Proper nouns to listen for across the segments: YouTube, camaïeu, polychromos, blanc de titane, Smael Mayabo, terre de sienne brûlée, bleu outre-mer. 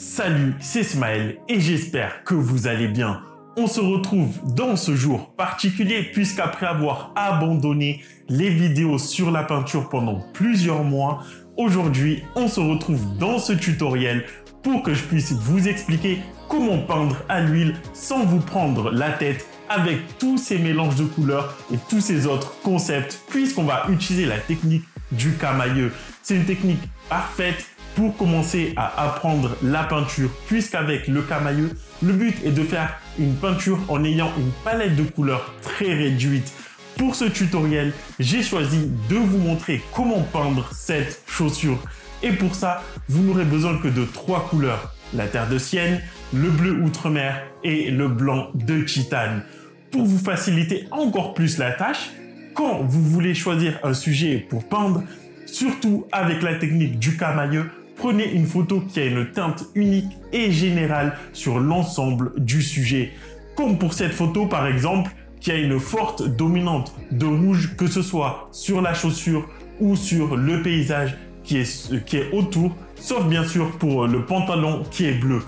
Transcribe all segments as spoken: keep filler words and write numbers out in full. Salut, c'est Smael et j'espère que vous allez bien. On se retrouve dans ce jour particulier puisqu'après avoir abandonné les vidéos sur la peinture pendant plusieurs mois, aujourd'hui on se retrouve dans ce tutoriel pour que je puisse vous expliquer comment peindre à l'huile sans vous prendre la tête avec tous ces mélanges de couleurs et tous ces autres concepts, puisqu'on va utiliser la technique du camaïeu. C'est une technique parfaite pour commencer à apprendre la peinture, puisqu'avec le camaïeu, le but est de faire une peinture en ayant une palette de couleurs très réduite. Pour ce tutoriel, j'ai choisi de vous montrer comment peindre cette chaussure. Et pour ça, vous n'aurez besoin que de trois couleurs, la terre de sienne, le bleu outre-mer et le blanc de titane. Pour vous faciliter encore plus la tâche, quand vous voulez choisir un sujet pour peindre, surtout avec la technique du camaïeu, prenez une photo qui a une teinte unique et générale sur l'ensemble du sujet. Comme pour cette photo par exemple, qui a une forte dominante de rouge, que ce soit sur la chaussure ou sur le paysage qui est, qui est autour, sauf bien sûr pour le pantalon qui est bleu.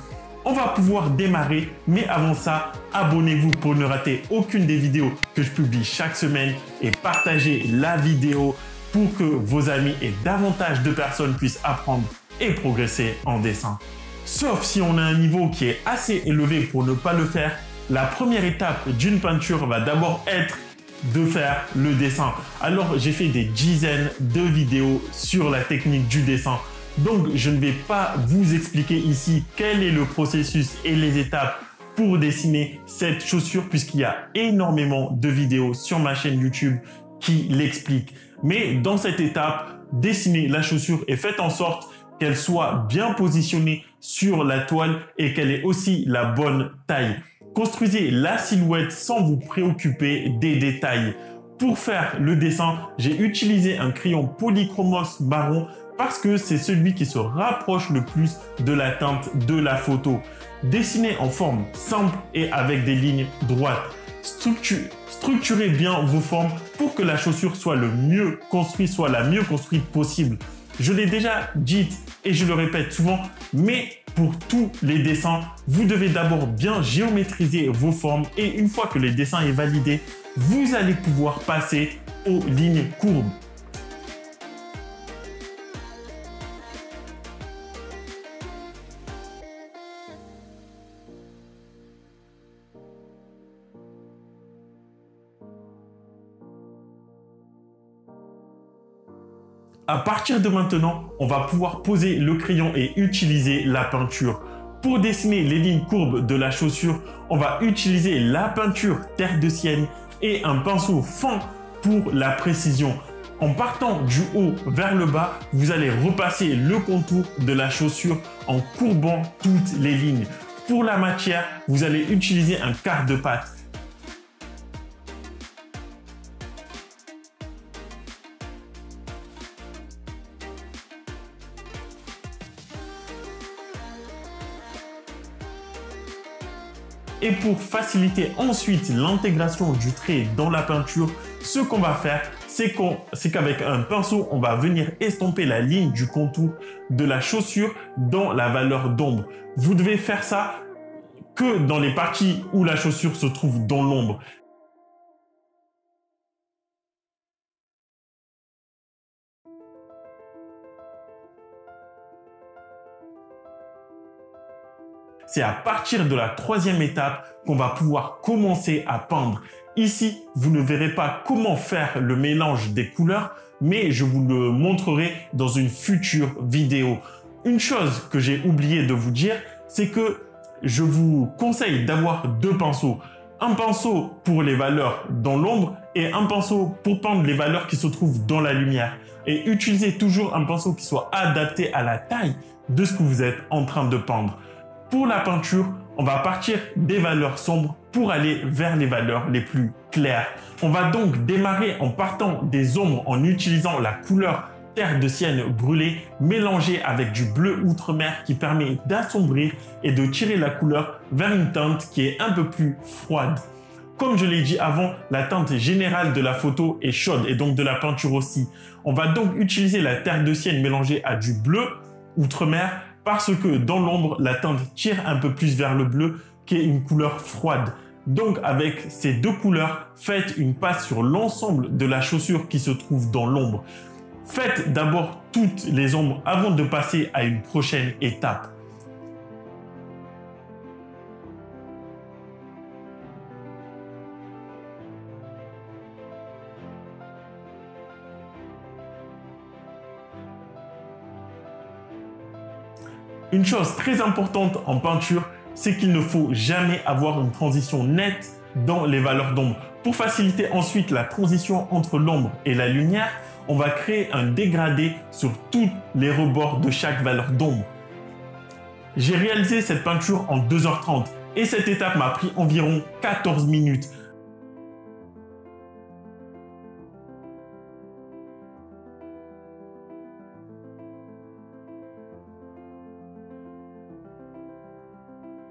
On va pouvoir démarrer, mais avant ça, abonnez-vous pour ne rater aucune des vidéos que je publie chaque semaine et partagez la vidéo pour que vos amis et davantage de personnes puissent apprendre et progresser en dessin. Sauf si on a un niveau qui est assez élevé pour ne pas le faire, la première étape d'une peinture va d'abord être de faire le dessin. Alors j'ai fait des dizaines de vidéos sur la technique du dessin. Donc je ne vais pas vous expliquer ici quel est le processus et les étapes pour dessiner cette chaussure, puisqu'il y a énormément de vidéos sur ma chaîne YouTube qui l'expliquent. Mais dans cette étape, dessinez la chaussure et faites en sorte qu'elle soit bien positionnée sur la toile et qu'elle ait aussi la bonne taille. Construisez la silhouette sans vous préoccuper des détails. Pour faire le dessin, j'ai utilisé un crayon polychromos marron parce que c'est celui qui se rapproche le plus de la teinte de la photo. Dessinez en forme simple et avec des lignes droites. Structurez bien vos formes pour que la chaussure soit le mieux construite, soit la mieux construite possible. Je l'ai déjà dit et je le répète souvent, mais pour tous les dessins, vous devez d'abord bien géométriser vos formes et une fois que le dessin est validé, vous allez pouvoir passer aux lignes courbes. À partir de maintenant, on va pouvoir poser le crayon et utiliser la peinture. Pour dessiner les lignes courbes de la chaussure, on va utiliser la peinture terre de sienne et un pinceau fin pour la précision. En partant du haut vers le bas, vous allez repasser le contour de la chaussure en courbant toutes les lignes. Pour la matière, vous allez utiliser un quart de pâte. Et pour faciliter ensuite l'intégration du trait dans la peinture, ce qu'on va faire, c'est qu'on, c'est qu'avec un pinceau, on va venir estomper la ligne du contour de la chaussure dans la valeur d'ombre. Vous devez faire ça que dans les parties où la chaussure se trouve dans l'ombre. C'est à partir de la troisième étape qu'on va pouvoir commencer à peindre. Ici, vous ne verrez pas comment faire le mélange des couleurs, mais je vous le montrerai dans une future vidéo. Une chose que j'ai oublié de vous dire, c'est que je vous conseille d'avoir deux pinceaux. Un pinceau pour les valeurs dans l'ombre et un pinceau pour peindre les valeurs qui se trouvent dans la lumière. Et utilisez toujours un pinceau qui soit adapté à la taille de ce que vous êtes en train de peindre. Pour la peinture, on va partir des valeurs sombres pour aller vers les valeurs les plus claires. On va donc démarrer en partant des ombres en utilisant la couleur terre de sienne brûlée mélangée avec du bleu outre-mer qui permet d'assombrir et de tirer la couleur vers une teinte qui est un peu plus froide. Comme je l'ai dit avant, la teinte générale de la photo est chaude et donc de la peinture aussi. On va donc utiliser la terre de sienne mélangée à du bleu outre-mer parce que dans l'ombre, la teinte tire un peu plus vers le bleu qui est une couleur froide. Donc avec ces deux couleurs, faites une passe sur l'ensemble de la chaussure qui se trouve dans l'ombre. Faites d'abord toutes les ombres avant de passer à une prochaine étape. Une chose très importante en peinture, c'est qu'il ne faut jamais avoir une transition nette dans les valeurs d'ombre. Pour faciliter ensuite la transition entre l'ombre et la lumière, on va créer un dégradé sur tous les rebords de chaque valeur d'ombre. J'ai réalisé cette peinture en deux heures trente et cette étape m'a pris environ quatorze minutes.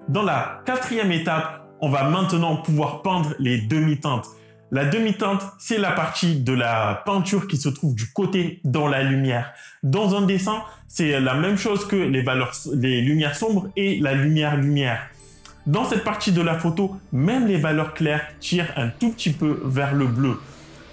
Dans la quatrième étape, on va maintenant pouvoir peindre les demi-teintes. La demi-teinte, c'est la partie de la peinture qui se trouve du côté dans la lumière. Dans un dessin, c'est la même chose que les valeurs, les lumières sombres et la lumière-lumière. Dans cette partie de la photo, même les valeurs claires tirent un tout petit peu vers le bleu.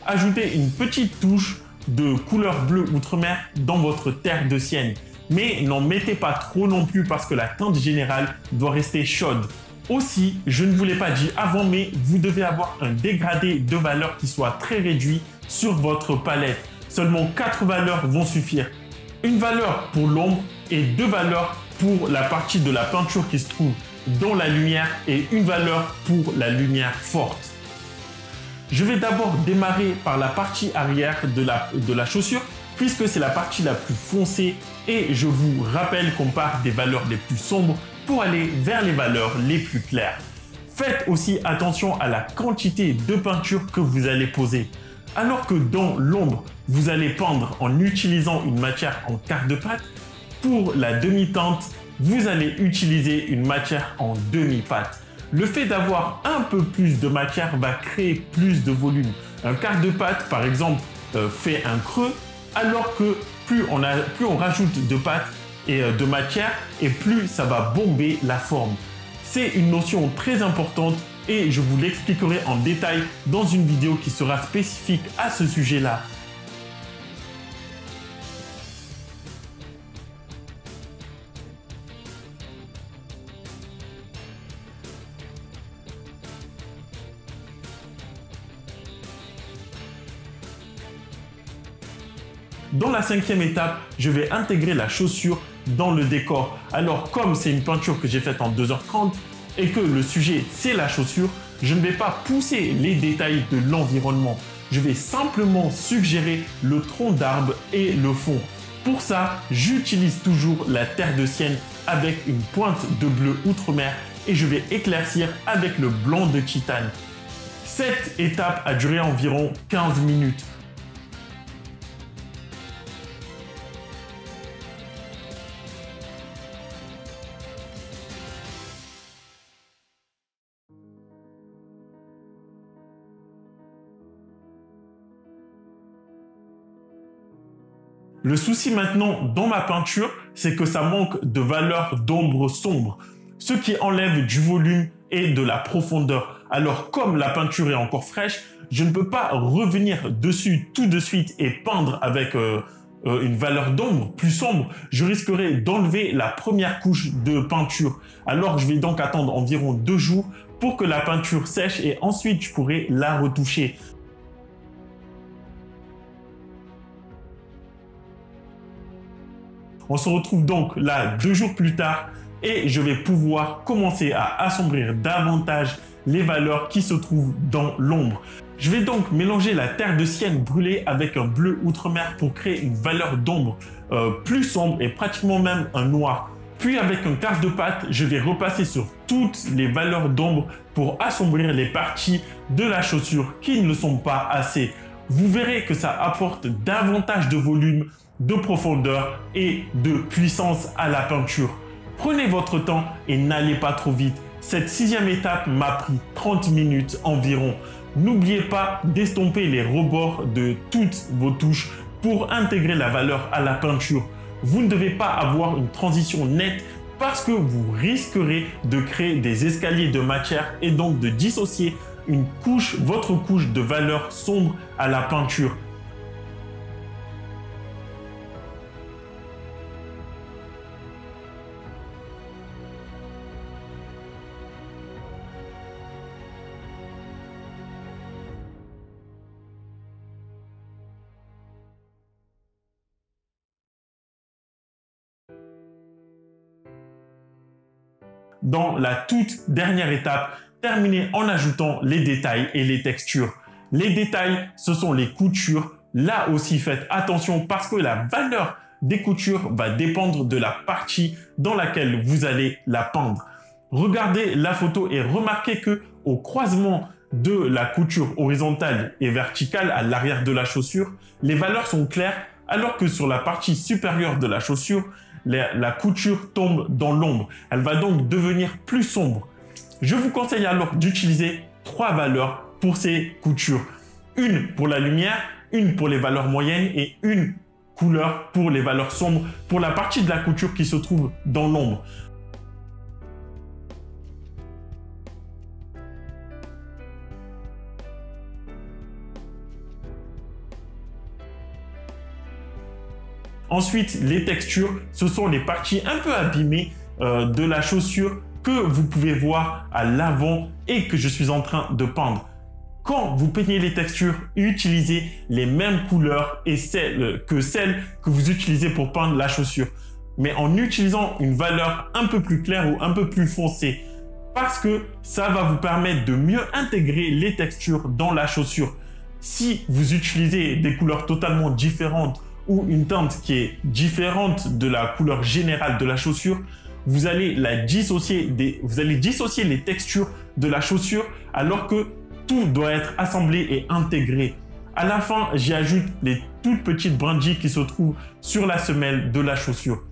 Ajoutez une petite touche de couleur bleue outre-mer dans votre terre de sienne. Mais n'en mettez pas trop non plus parce que la teinte générale doit rester chaude. Aussi, je ne vous l'ai pas dit avant, mais vous devez avoir un dégradé de valeurs qui soit très réduit sur votre palette. Seulement quatre valeurs vont suffire. Une valeur pour l'ombre et deux valeurs pour la partie de la peinture qui se trouve dans la lumière et une valeur pour la lumière forte. Je vais d'abord démarrer par la partie arrière de la, de la chaussure, puisque c'est la partie la plus foncée et je vous rappelle qu'on part des valeurs les plus sombres pour aller vers les valeurs les plus claires. Faites aussi attention à la quantité de peinture que vous allez poser. Alors que dans l'ombre, vous allez peindre en utilisant une matière en quart de pâte, pour la demi-teinte, vous allez utiliser une matière en demi-pâte. Le fait d'avoir un peu plus de matière va créer plus de volume. Un quart de pâte, par exemple, euh, fait un creux, alors que plus on, a, plus on rajoute de pâte et de matière, et plus ça va bomber la forme. C'est une notion très importante et je vous l'expliquerai en détail dans une vidéo qui sera spécifique à ce sujet-là. Dans la cinquième étape, je vais intégrer la chaussure dans le décor. Alors comme c'est une peinture que j'ai faite en deux heures trente et que le sujet c'est la chaussure, je ne vais pas pousser les détails de l'environnement. Je vais simplement suggérer le tronc d'arbre et le fond. Pour ça, j'utilise toujours la terre de sienne avec une pointe de bleu outre-mer et je vais éclaircir avec le blanc de titane. Cette étape a duré environ quinze minutes. Le souci maintenant dans ma peinture, c'est que ça manque de valeur d'ombre sombre, ce qui enlève du volume et de la profondeur. Alors comme la peinture est encore fraîche, je ne peux pas revenir dessus tout de suite et peindre avec euh, euh, une valeur d'ombre plus sombre. Je risquerai d'enlever la première couche de peinture. Alors je vais donc attendre environ deux jours pour que la peinture sèche et ensuite je pourrai la retoucher. On se retrouve donc là deux jours plus tard et je vais pouvoir commencer à assombrir davantage les valeurs qui se trouvent dans l'ombre. Je vais donc mélanger la terre de sienne brûlée avec un bleu outre-mer pour créer une valeur d'ombre euh, plus sombre et pratiquement même un noir. Puis avec un quart de pâte, je vais repasser sur toutes les valeurs d'ombre pour assombrir les parties de la chaussure qui ne le sont pas assez. Vous verrez que ça apporte davantage de volume, de profondeur et de puissance à la peinture. Prenez votre temps et n'allez pas trop vite. Cette sixième étape m'a pris trente minutes environ. N'oubliez pas d'estomper les rebords de toutes vos touches pour intégrer la valeur à la peinture. vous ne devez pas avoir une transition nette parce que vous risquerez de créer des escaliers de matière et donc de dissocier une couche, votre couche de valeur sombre à la peinture. Dans la toute dernière étape, terminez en ajoutant les détails et les textures. Les détails, ce sont les coutures. Là aussi, faites attention parce que la valeur des coutures va dépendre de la partie dans laquelle vous allez la peindre. Regardez la photo et remarquez que au croisement de la couture horizontale et verticale à l'arrière de la chaussure, les valeurs sont claires alors que sur la partie supérieure de la chaussure, La, la couture tombe dans l'ombre. Elle va donc devenir plus sombre. Je vous conseille alors d'utiliser trois valeurs pour ces coutures. Une pour la lumière, une pour les valeurs moyennes et une couleur pour les valeurs sombres pour la partie de la couture qui se trouve dans l'ombre. Ensuite, les textures, ce sont les parties un peu abîmées euh, de la chaussure que vous pouvez voir à l'avant et que je suis en train de peindre. Quand vous peignez les textures, utilisez les mêmes couleurs et celles, que celles que vous utilisez pour peindre la chaussure, mais en utilisant une valeur un peu plus claire ou un peu plus foncée, parce que ça va vous permettre de mieux intégrer les textures dans la chaussure. Si vous utilisez des couleurs totalement différentes ou une teinte qui est différente de la couleur générale de la chaussure, vous allez la dissocier des, vous allez dissocier les textures de la chaussure alors que tout doit être assemblé et intégré. À la fin, j'y ajoute les toutes petites brindilles qui se trouvent sur la semelle de la chaussure.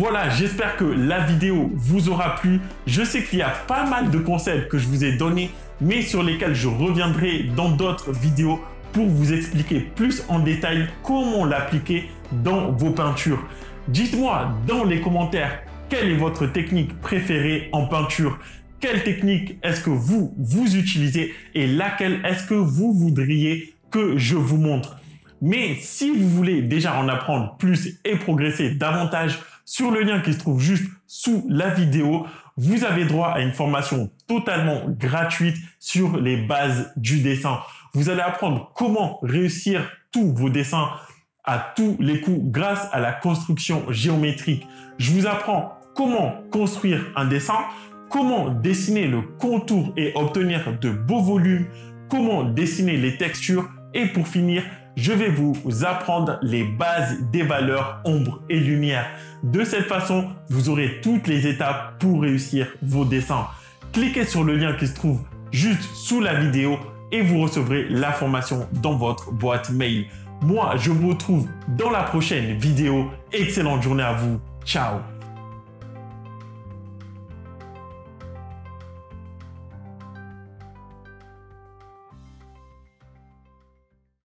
Voilà, j'espère que la vidéo vous aura plu. Je sais qu'il y a pas mal de concepts que je vous ai donnés, mais sur lesquels je reviendrai dans d'autres vidéos pour vous expliquer plus en détail comment l'appliquer dans vos peintures. Dites-moi dans les commentaires quelle est votre technique préférée en peinture. Quelle technique est-ce que vous, vous utilisez et laquelle est-ce que vous voudriez que je vous montre. Mais si vous voulez déjà en apprendre plus et progresser davantage, sur le lien qui se trouve juste sous la vidéo, vous avez droit à une formation totalement gratuite sur les bases du dessin. Vous allez apprendre comment réussir tous vos dessins à tous les coups grâce à la construction géométrique. Je vous apprends comment construire un dessin, comment dessiner le contour et obtenir de beaux volumes, comment dessiner les textures et pour finir, je vais vous apprendre les bases des valeurs ombre et lumière. De cette façon, vous aurez toutes les étapes pour réussir vos dessins. Cliquez sur le lien qui se trouve juste sous la vidéo et vous recevrez la formation dans votre boîte mail. Moi, je vous retrouve dans la prochaine vidéo. Excellente journée à vous. Ciao!